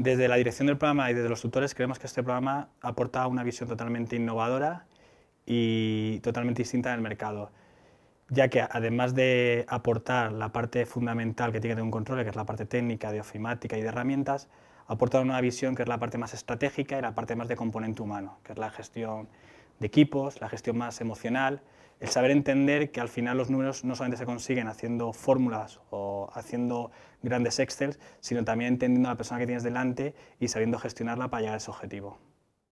Desde la dirección del programa y desde los tutores creemos que este programa aporta una visión totalmente innovadora y totalmente distinta del mercado, ya que además de aportar la parte fundamental que tiene que tener un control, que es la parte técnica de ofimática y de herramientas, aporta una visión que es la parte más estratégica y la parte más de componente humano, que es la gestión de equipos, la gestión más emocional, el saber entender que al final los números no solamente se consiguen haciendo fórmulas o haciendo grandes Excel, sino también entendiendo a la persona que tienes delante y sabiendo gestionarla para llegar a ese objetivo.